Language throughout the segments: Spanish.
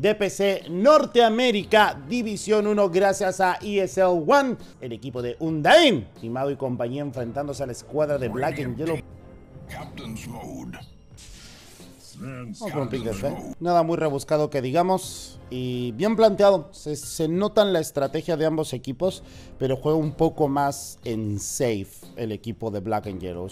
DPC Norteamérica División 1 gracias a ESL One, el equipo de Undying, Timado y compañía enfrentándose a la escuadra de Black N Yellow. Nada muy rebuscado que digamos y bien planteado. Se notan la estrategia de ambos equipos, pero juega un poco más en safe el equipo de Black N Yellow.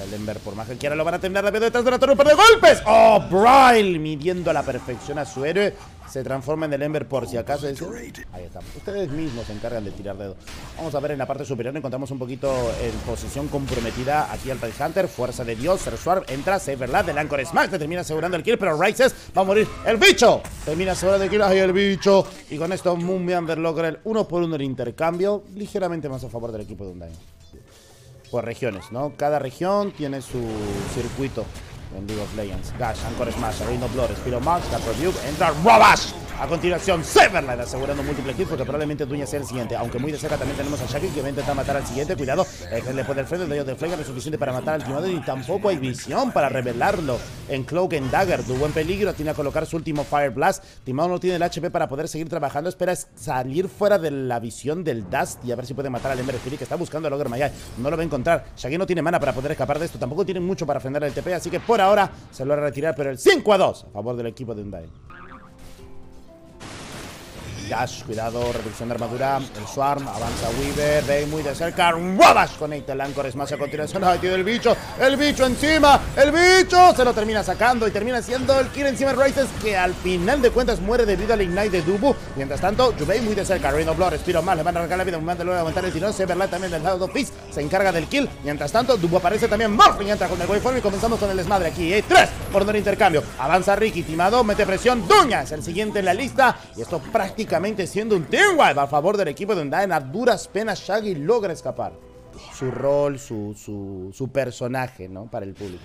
Salen ver por más que quiera, lo van a terminar rápido detrás de la torre, un par de golpes. ¡Oh, Braille! Midiendo a la perfección a su héroe. Se transforma en el Ember por si acaso. Ahí estamos. Ustedes mismos se encargan de tirar dedo. Vamos a ver en la parte superior. Encontramos un poquito en posición comprometida aquí al Hunter. Fuerza de Dios. Serswarp entra. Save, ¿verdad? Del Anchor Smash. Te termina asegurando el kill. Pero Rises va a morir. ¡El bicho! Termina asegurando el kill. ¡Ay, el bicho! Y con esto Moonbeamber logra el 1 por 1 en intercambio. Ligeramente más a favor del equipo de Undyne. Por regiones, ¿no? Cada región tiene su circuito. En League of Legends, Gash, Anchor Smash, Arino Flores, Piromax, Capreview, entra Robash. A continuación, Severland asegurando múltiples kills porque probablemente Duña sea el siguiente. Aunque muy de cerca también tenemos a Shaki que va a intentar matar al siguiente. Cuidado, después del frente, el daño del Flame no es suficiente para matar al Timado y tampoco hay visión para revelarlo. En Cloak and Dagger, tuvo en peligro, tiene a colocar su último Fire Blast. Timado no tiene el HP para poder seguir trabajando. Espera salir fuera de la visión del Dust y a ver si puede matar al Ember Spirit que está buscando al Ogre Mayai. No lo va a encontrar. Shaki no tiene mana para poder escapar de esto. Tampoco tiene mucho para frenar el TP, así que por ahora se lo va a retirar, pero el 5-2 a favor del equipo de Undyne. Dash, cuidado, reducción de armadura. El Swarm, avanza Weaver, ve muy de cerca. Wabash conecta el Anchor Smash a continuación. ¡Ay, tío, el bicho! ¡El bicho encima! ¡El bicho! Se lo termina sacando y termina haciendo el kill encima de Rises, que al final de cuentas muere debido al Ignite de Dubu. Mientras tanto, Yubei muy de cerca. Rain of Blood, respiro más, le van a arrancar la vida. Un mandaludo a aguantar el tirón. Severlight también del lado de Fizz se encarga del kill. Mientras tanto, Dubu aparece también. Morphling entra con el Waveform y comenzamos con el desmadre aquí. 3 por no intercambio. Avanza Ricky, Timado, mete presión. Duña es el siguiente en la lista. Y esto prácticamente siendo un team wipe a favor del equipo de Undyne. A duras penas Shaggy logra escapar. Su rol, su personaje, ¿no? Para el público.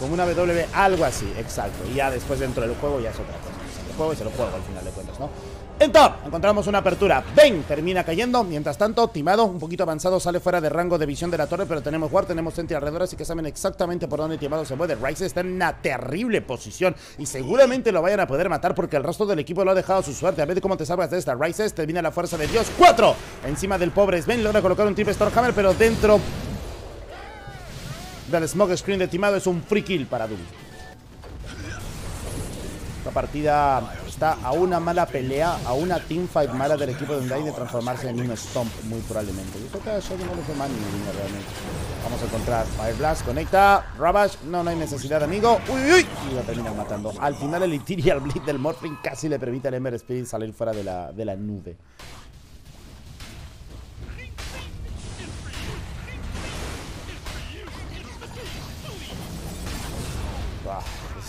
Con una W, algo así, exacto. Y ya después dentro del juego ya es otra cosa. El juego y se lo juego al final de cuentas, ¿no? En top, encontramos una apertura. Ben termina cayendo. Mientras tanto, Timado, un poquito avanzado, sale fuera de rango de visión de la torre. Pero tenemos Ward, tenemos gente alrededor, así que saben exactamente por dónde Timado se mueve. Rice está en una terrible posición y seguramente lo vayan a poder matar porque el resto del equipo lo ha dejado a su suerte. A ver cómo te salvas de esta. Rice termina la fuerza de Dios. 4 encima del pobre Ben. Logra colocar un triple Stormhammer, pero dentro del smoke screen de Timado es un free kill para Doom. Esta partida está a una mala pelea, a una teamfight mala del equipo de Undyne de transformarse en un stomp, muy probablemente. Yo creo que a Shaggy no le fue mal ni ninguno realmente. Vamos a encontrar Fire Blast, conecta, Ravage, no hay necesidad, amigo. ¡Uy, uy! Y lo terminan matando. Al final el Ethereal Blade del Morphling casi le permite al Ember Spirit salir fuera de la nube.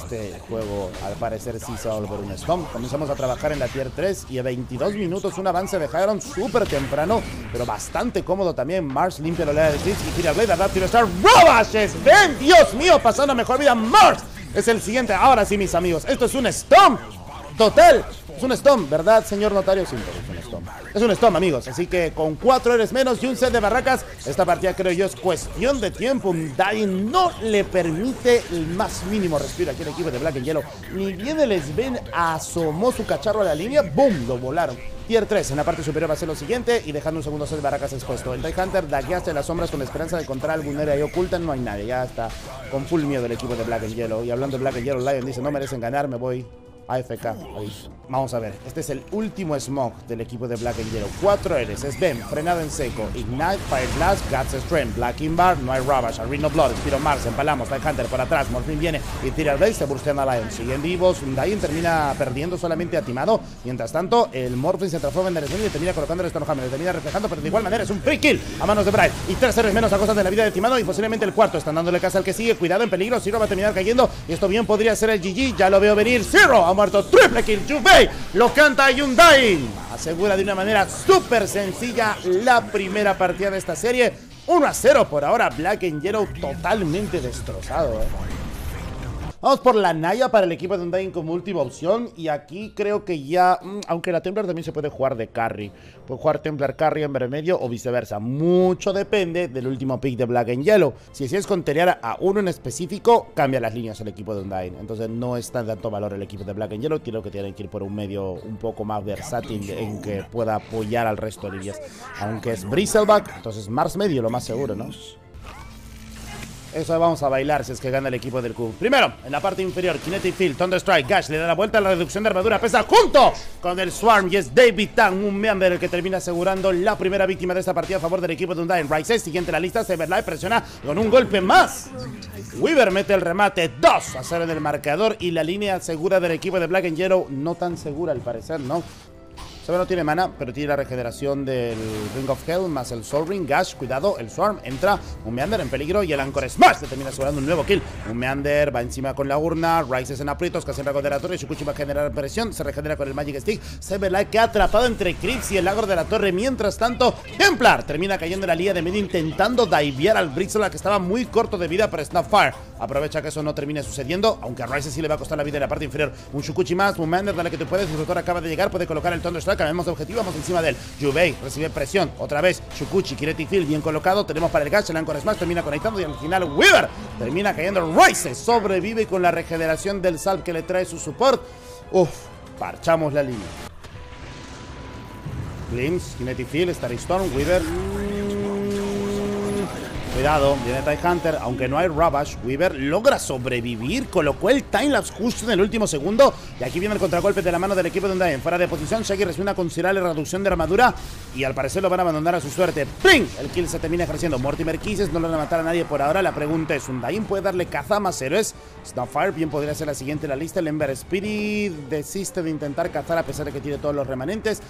Este juego al parecer sí se va a volver un stomp. Comenzamos a trabajar en la tier 3 y a 22 minutos un avance de Hiron súper temprano, pero bastante cómodo también. Mars limpia la oleada de Stitch y tira Blade, Adaptive Star, Robashes. ¡Ven, Dios mío! Pasando mejor vida. Mars es el siguiente. Ahora sí, mis amigos, esto es un stomp total. Es un stomp, ¿verdad, señor notario? Sí, es un stomp. Es un stomp, amigos. Así que con 4 héroes menos y un set de barracas, esta partida creo yo es cuestión de tiempo. Undyne no le permite el más mínimo respiro aquí al equipo de Black N Yellow. Ni bien el Sven asomó su cacharro a la línea, ¡boom! Lo volaron. Tier 3 en la parte superior va a ser lo siguiente y dejando un segundo set de barracas expuesto. El Tide Hunter dagueaste las sombras con la esperanza de encontrar algún área ahí oculta. No hay nadie. Ya está con full miedo el equipo de Black N Yellow. Y hablando de Black N Yellow, Lion dice: no merecen ganar, me voy. AFK, ahí. Vamos a ver. Este es el último smoke del equipo de Black N Yellow. 4 héroes, Sven, frenado en seco, Ignite, Fire Blast, Guts Strength, Black in Bar, no hay Ravage, Arena Blood, Spiro Mars, empalamos, Black Hunter por atrás, Morphine viene y tira el Blade, se burstean a Lion. Siguen vivos, Undyne termina perdiendo solamente a Timado. Mientras tanto, el Morphine se transforma en Nerezón y le termina colocando el Stormhammer, le termina reflejando, pero de igual manera es un free kill a manos de Bright. Y 3 héroes menos a cosas de la vida de Timado y posiblemente el cuarto. Están dándole casa al que sigue, cuidado en peligro, Zero va a terminar cayendo y esto bien podría ser el GG, ya lo veo venir. Zero muerto, triple kill, Yubei, lo canta Undyne, asegura de una manera súper sencilla la primera partida de esta serie, 1-0 por ahora. Black N Yellow totalmente destrozado, Vamos por la Naya para el equipo de Undying como última opción. Y aquí creo que ya, aunque la Templar también se puede jugar de carry. Puede jugar Templar carry en remedio o viceversa. Mucho depende del último pick de Black N Yellow. Si decides conterear a uno en específico, cambia las líneas el equipo de Undying. Entonces no está de tanto valor el equipo de Black N Yellow. Creo que tienen que ir por un medio un poco más versátil en que pueda apoyar al resto de líneas. Aunque es Bristleback, entonces Mars medio lo más seguro, ¿no? Eso vamos a bailar si es que gana el equipo del Q. Primero, en la parte inferior, Kinetic Field, Thunder Strike, Gash le da la vuelta a la reducción de armadura, pesa junto con el Swarm y es David Tan, un member el que termina asegurando la primera víctima de esta partida a favor del equipo de Undying. Ryze, siguiente en la lista, Severlife presiona con un golpe más. Weaver mete el remate, 2-0 en el marcador y la línea segura del equipo de Black N Yellow, no tan segura al parecer, ¿no? Seba no tiene mana, pero tiene la regeneración del Ring of Hell más el Soul Ring. Gash, cuidado, el Swarm entra, un Meander en peligro y el Anchor Smash se termina asegurando un nuevo kill. Un Meander va encima con la urna, Ryze es en aprietos, casi en de la torre, Shukuchi va a generar presión, se regenera con el Magic Stick. Severlife que ha atrapado entre Crips y el Agro de la torre. Mientras tanto, Templar termina cayendo en la línea de medio intentando divear al Brixola que estaba muy corto de vida para Snapfire. Aprovecha que eso no termine sucediendo, aunque a Ryze sí le va a costar la vida en la parte inferior. Un Shukuchi más, un Meander, dale que tú puedes, su doctor acaba de llegar, puede colocar el Thunderstrike. Cambiamos de objetivo, vamos encima de él. Yubei recibe presión, otra vez Shukuchi, Kinetic Field bien colocado, tenemos para el Gash, el Anchor Smash termina conectando y al final Weaver termina cayendo. Ryze sobrevive con la regeneración del Salp que le trae su support. Uff, parchamos la línea. Glimpse, Kinetic Field, Starry Storm, Weaver. Cuidado, viene Tide Hunter, aunque no hay Ravage, Weaver logra sobrevivir, colocó el timelapse justo en el último segundo y aquí viene el contragolpe de la mano del equipo de Undying. Fuera de posición, Shaggy recibe una considerable reducción de armadura y al parecer lo van a abandonar a su suerte. ¡Pling! El kill se termina ejerciendo. Mortimer Kisses no lo van a matar a nadie por ahora. La pregunta es, ¿Undying puede darle caza a más héroes? Snapfire bien podría ser la siguiente en la lista. El Ember Spirit desiste de intentar cazar a pesar de que tiene todos los remanentes.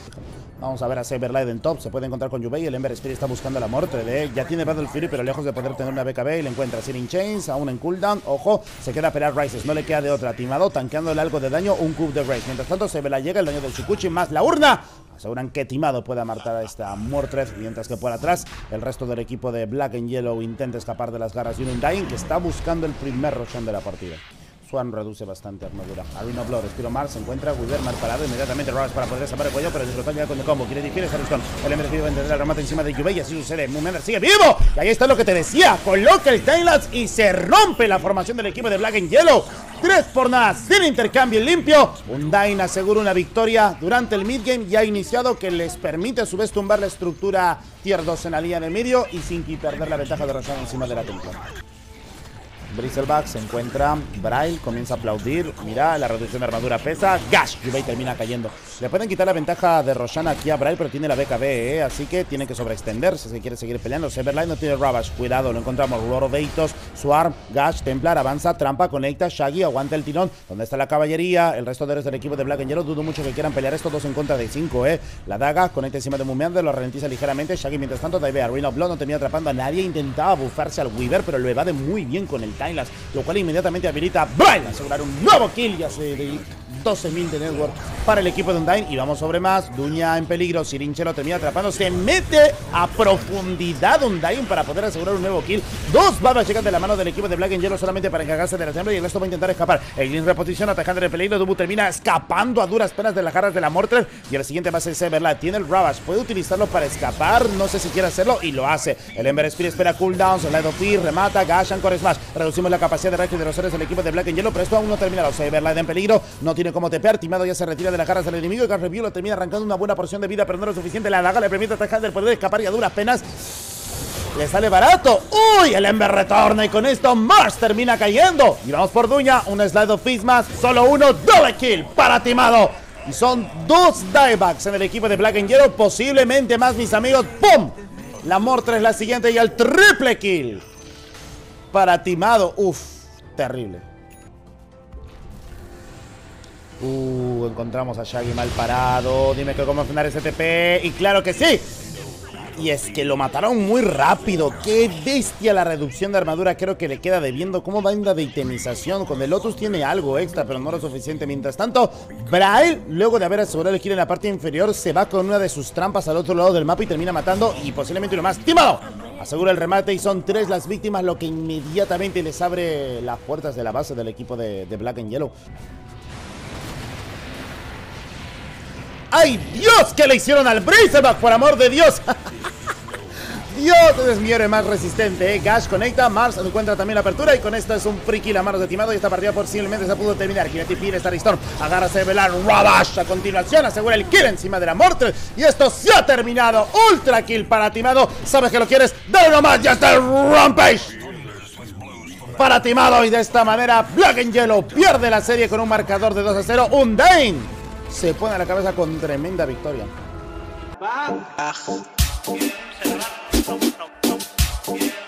Vamos a ver a Severlife en top, se puede encontrar con Yubei. El Ember Spirit está buscando la muerte de él. Ya tiene Battle Fury, pero lejos de poder tener una BKB y le encuentra Searing Chains, aún en cooldown, ojo, se queda a esperar Ryze, no le queda de otra. Timado tanqueándole algo de daño, un cube de Ryze. Mientras tanto se ve la llega el daño del Shukuchi más la urna. Aseguran que Timado pueda matar a esta Mortrez, mientras que por atrás el resto del equipo de Black N Yellow intenta escapar de las garras de un Undying que está buscando el primer rochón de la partida. Swan reduce bastante armadura. Arena of Blood, estilo Mars, se encuentra Weaver mal parado. Inmediatamente Ross para poder salvar el cuello, pero disfrutar ya con el combo. Quiere dirigir a Ariston. El Ember va a entender el remate encima de Yubei y así sucede. Moomander sigue vivo. Y ahí está lo que te decía. Coloca el timelapse y se rompe la formación del equipo de Black N Yellow. 3 por nada, sin intercambio limpio. Undying asegura una victoria durante el midgame ya iniciado que les permite a su vez tumbar la estructura tier 2 en la línea de medio y sin perder la ventaja de Rosan encima de la templa. Bristleback se encuentra, Braille comienza a aplaudir, mira, la reducción de armadura pesa, Gash, Yubei termina cayendo. Le pueden quitar la ventaja de Roshan aquí a Braille, pero tiene la BKB, así que tiene que sobreextenderse si quiere seguir peleando. Severlife no tiene Ravage, cuidado, lo encontramos, Roroveitos, Swarm, Gash, Templar, avanza, trampa, conecta, Shaggy, aguanta el tirón. ¿Dónde está la caballería? El resto de los del equipo de Black N Yellow, dudo mucho que quieran pelear estos dos en contra de 5, La daga, conecta encima de Moomander, lo ralentiza ligeramente, Shaggy mientras tanto, divea, Rain of Blood no termina atrapando a nadie, intentaba bufarse al Weaver, pero lo evade muy bien con el Timelapse, lo cual inmediatamente habilita a Braille a asegurar un nuevo kill y hace 12.000 de network para el equipo de Undying. Y vamos sobre más, Duña en peligro, Sirinchero termina atrapando, se mete a profundidad Undying para poder asegurar un nuevo kill. 2 babas llegan de la mano del equipo de Black N Yellow solamente para encargarse de la tembla y el resto va a intentar escapar. El Green reposición atacando el peligro, Dubu termina escapando a duras penas de las garras de la Mortar y el siguiente va a ser Severlife, tiene el Ravage, puede utilizarlo para escapar, no sé si quiere hacerlo y lo hace. El Ember Spirit espera cooldown, Slide of Fear, remata, Gash, Anchor Smash. Reducimos la capacidad de reacción de los héroes del equipo de Black N Yellow, pero esto aún no ha terminado. Severlife en peligro, no tiene como tepear. Timado ya se retira de las garras del enemigo y Gash Review lo termina arrancando una buena porción de vida, pero no lo suficiente. La daga le permite atacar del poder escapar y a duras penas le sale barato. ¡Uy! El Ember retorna y con esto Mars termina cayendo. Y vamos por Duña, un Slide of Fist más, solo uno, doble kill para Timado. Y son 2 diebacks en el equipo de Black N Yellow, posiblemente más, mis amigos. ¡Pum! La Mortra es la siguiente y el triple kill para Timado. Uff, terrible. Encontramos a Shaggy mal parado. Dime que cómo frenar ese TP. Y claro que sí. Y es que lo mataron muy rápido. Qué bestia la reducción de armadura. Creo que le queda debiendo. ¿Cómo va en la de itemización? Con el Lotus tiene algo extra, pero no lo suficiente. Mientras tanto, Braille, luego de haber asegurado el kill en la parte inferior, se va con una de sus trampas al otro lado del mapa y termina matando. Y posiblemente uno más. ¡Timado! Asegura el remate y son tres las víctimas, lo que inmediatamente les abre las puertas de la base del equipo de Black N Yellow. ¡Ay, Dios! ¿Qué le hicieron al Braceback, por amor de Dios? Dios, es mi héroe más resistente, ¿eh? Gash conecta, Mars encuentra también la apertura. Y con esto es un free kill a manos de Timado. Y esta partida posiblemente se pudo terminar. Kinetic Fear, Starry Storm, agarra Sevelar, Rabash. A continuación asegura el kill encima de la Mortal. Y esto se ha terminado. Ultra kill para Timado. ¿Sabes que lo quieres? ¡Dale nomás! ¡Ya está el Rampage! Para Timado. Y de esta manera Black N Yellow pierde la serie con un marcador de 2-0. Undying se pone a la cabeza con tremenda victoria. ¡Bajo! Yeah.